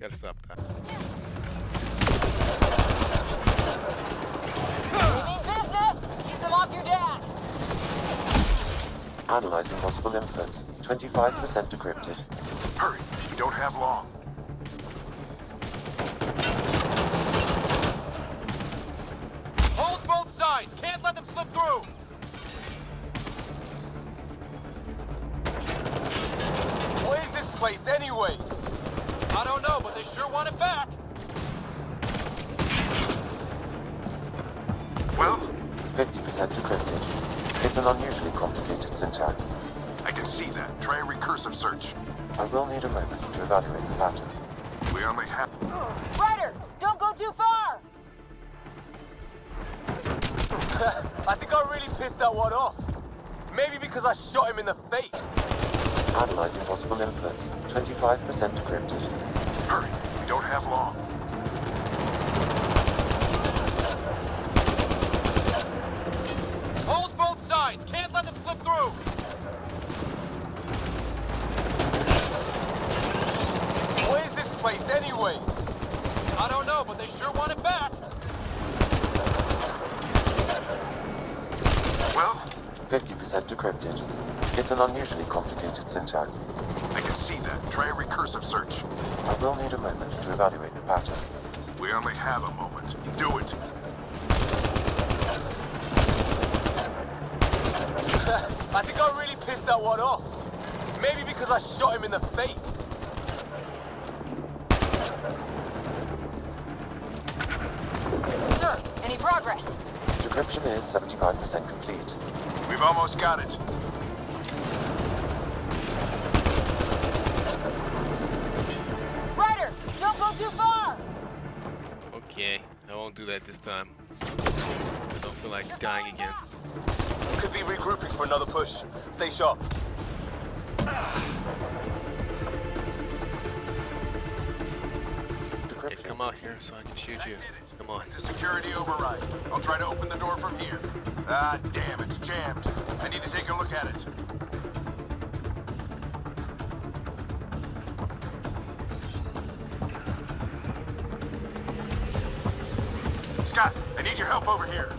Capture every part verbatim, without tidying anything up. Gotta stop that. You mean business? Keep them off your dad! Analyzing possible inputs. twenty-five percent decrypted. Hurry, we don't have long. Hold both sides! Can't let them slip through! What is this place anyway? I don't know, but they sure want it back! Well? fifty percent decrypted. It's an unusually complicated syntax. I can see that. Try a recursive search. I will need a moment to evaluate the pattern. We only have... Ryder! Don't go too far! I think I really pissed that one off. Maybe because I shot him in the face. Analyzing possible inputs. twenty-five percent decrypted. Hurry. We don't have long. Can't let them slip through! What is this place anyway? I don't know, but they sure want it back! Well? fifty percent decrypted. It's an unusually complicated syntax. I can see that. Try a recursive search. I will need a moment to evaluate the pattern. We only have a moment. Do it! I think I really pissed that one off. Maybe because I shot him in the face. Sir, any progress? Decryption is seventy-five percent complete. We've almost got it. Ryder, don't go too far! Okay, I won't do that this time. I don't feel like You're dying again. Out. Could be regrouping for another push. Stay sharp. Hey, come out here so I can shoot you. Come on. It's a security override. I'll try to open the door from here. Ah, damn, it's jammed. I need to take a look at it. Scott, I need your help over here.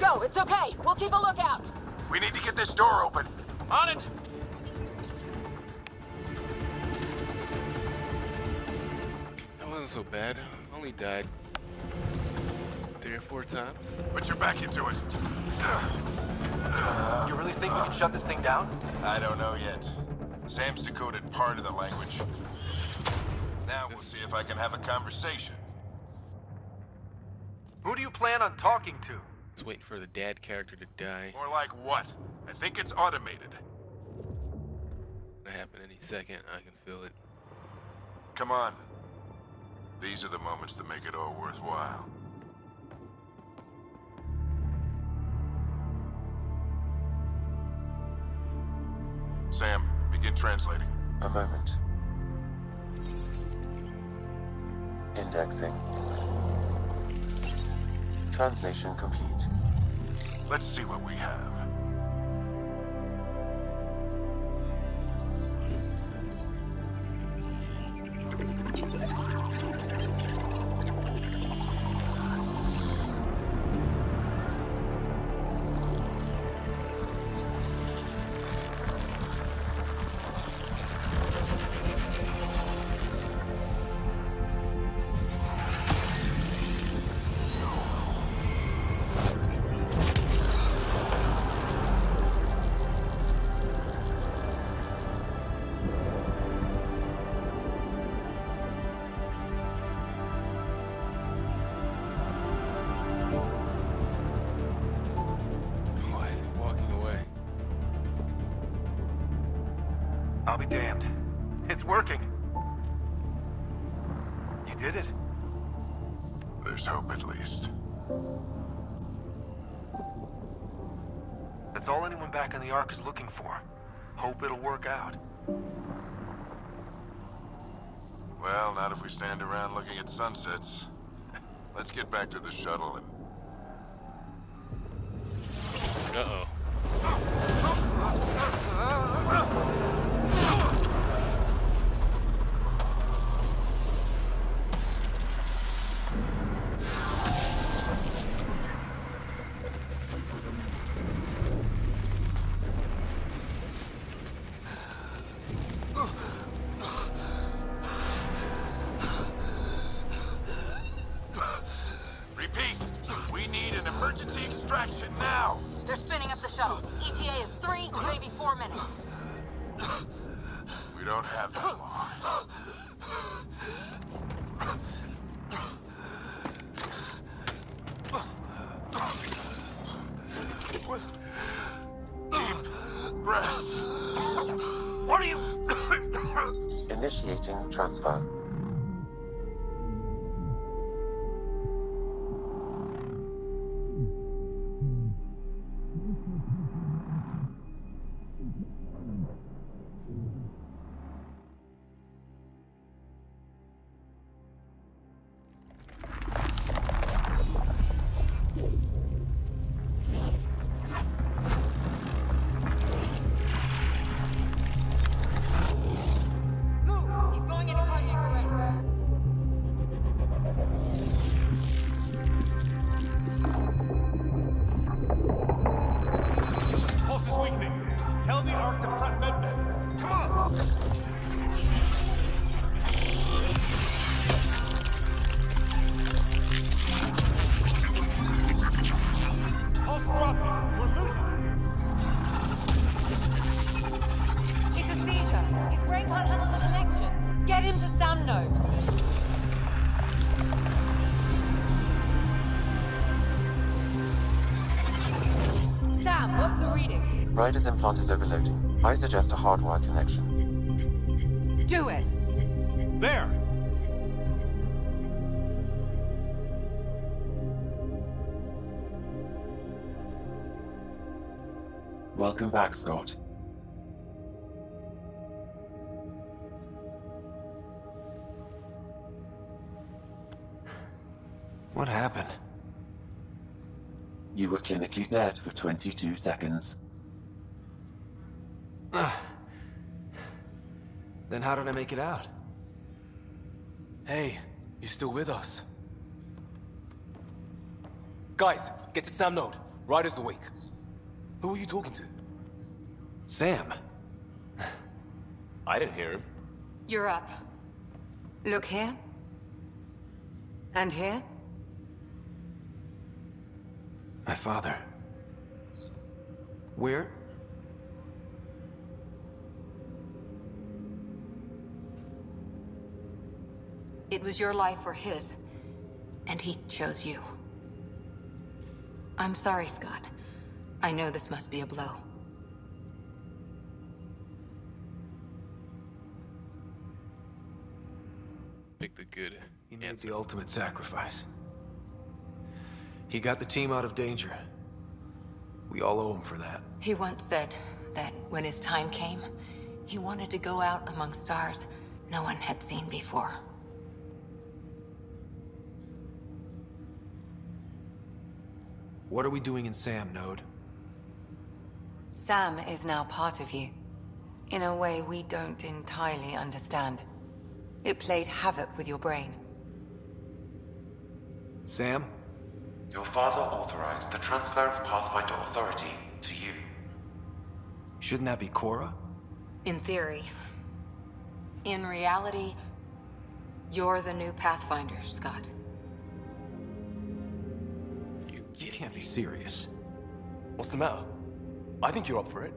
Go, it's okay. We'll keep a lookout. We need to get this door open. On it! That wasn't so bad. Only died three or four times. But you're back into it. You really think we can shut this thing down? I don't know yet. Sam's decoded part of the language. Now we'll see if I can have a conversation. Who do you plan on talking to? It's waiting for the dad character to die. More like what? I think it's automated. It's gonna happen any second. I can feel it. Come on. These are the moments that make it all worthwhile. Sam, begin translating. A moment. Indexing. Translation complete. Let's see what we have. I'll be damned. It's working. You did it. There's hope at least. That's all anyone back in the Ark is looking for. Hope it'll work out. Well, not if we stand around looking at sunsets. Let's get back to the shuttle and... Uh-oh. Initiating transfer. Ryder's implant is overloading. I suggest a hardwire connection. Do it! There! Welcome back, Scott. What happened? You were clinically dead for twenty-two seconds. Then how did I make it out? Hey, you still with us? Guys, get to Sam node. Ryder's awake. Who are you talking to? Sam. I didn't hear him. You're up. Look here. And here. My father. Where? It was your life or his, and he chose you. I'm sorry, Scott. I know this must be a blow. Pick the good. He made the ultimate sacrifice. He got the team out of danger. We all owe him for that. He once said that when his time came, he wanted to go out among stars no one had seen before. What are we doing in Sam, Node? Sam is now part of you. In a way we don't entirely understand. It played havoc with your brain. Sam? Your father authorized the transfer of Pathfinder authority to you. Shouldn't that be Cora? In theory. In reality, you're the new Pathfinder, Scott. You can't be serious. What's the matter? I think you're up for it.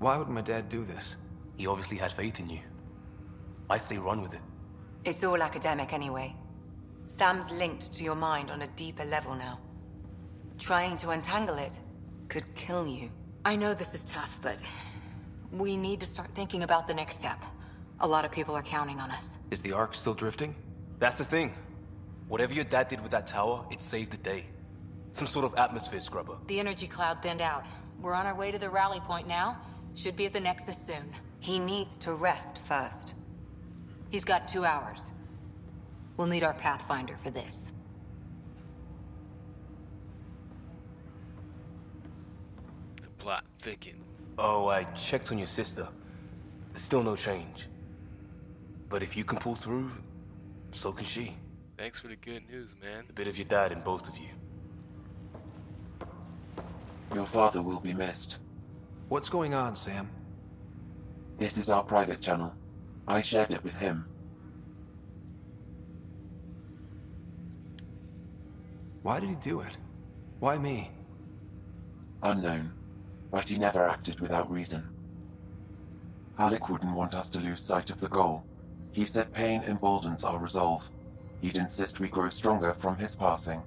Why would my dad do this? He obviously had faith in you. I say run with it. It's all academic anyway. Sam's linked to your mind on a deeper level now. Trying to untangle it could kill you. I know this is tough, but we need to start thinking about the next step. A lot of people are counting on us. Is the Ark still drifting? That's the thing. Whatever your dad did with that tower, it saved the day. Some sort of atmosphere scrubber. The energy cloud thinned out. We're on our way to the rally point now. Should be at the Nexus soon. He needs to rest first. He's got two hours. We'll need our Pathfinder for this. The plot thickens. Oh, I checked on your sister. Still no change. But if you can pull through, so can she. Thanks for the good news, man. A bit of your dad in both of you. Your father will be missed. What's going on, Sam? This is our private channel. I shared it with him. Why did he do it? Why me? Unknown, but he never acted without reason. Alec wouldn't want us to lose sight of the goal. He said pain emboldens our resolve. He'd insist we grow stronger from his passing.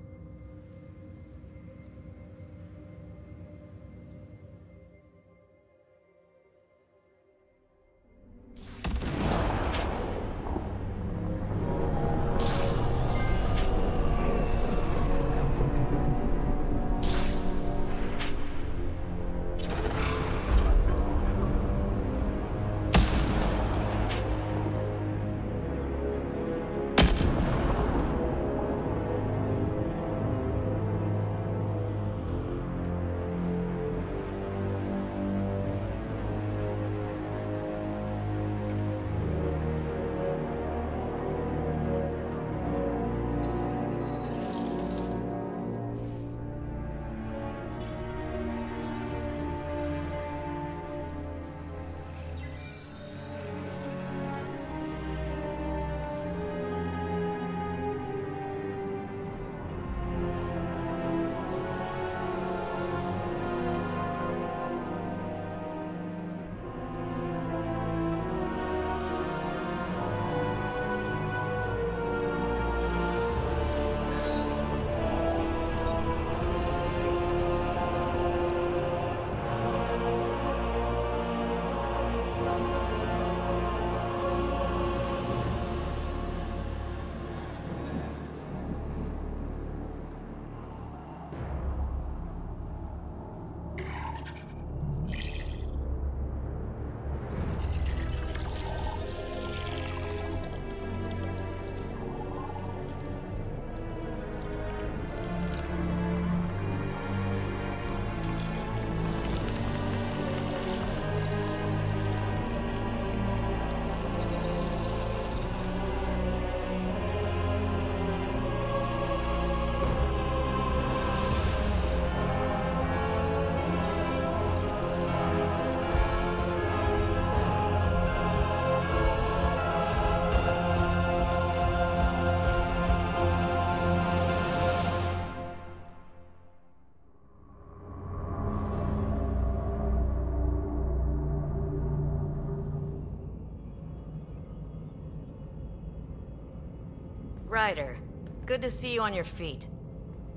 Ryder, good to see you on your feet.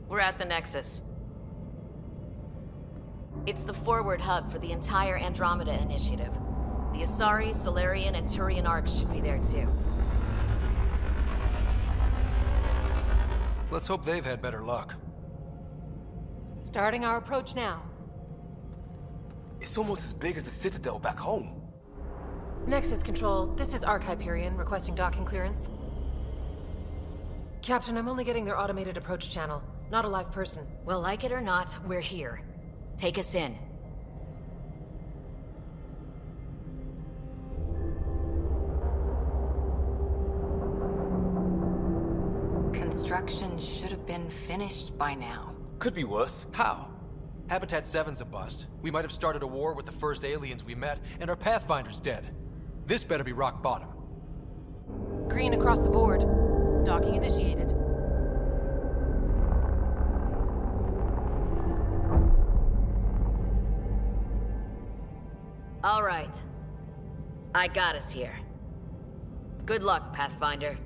We're at the Nexus. It's the forward hub for the entire Andromeda Initiative. The Asari, Solarian, and Turian Ark should be there too. Let's hope they've had better luck. Starting our approach now. It's almost as big as the Citadel back home. Nexus Control, this is Arch Hyperion requesting docking clearance. Captain, I'm only getting their automated approach channel, not a live person. Well, like it or not, we're here. Take us in. Construction should have been finished by now. Could be worse. How? Habitat seven's a bust. We might have started a war with the first aliens we met, and our Pathfinder's dead. This better be rock bottom. Green across the board. Docking initiated. All right. I got us here. Good luck, Pathfinder.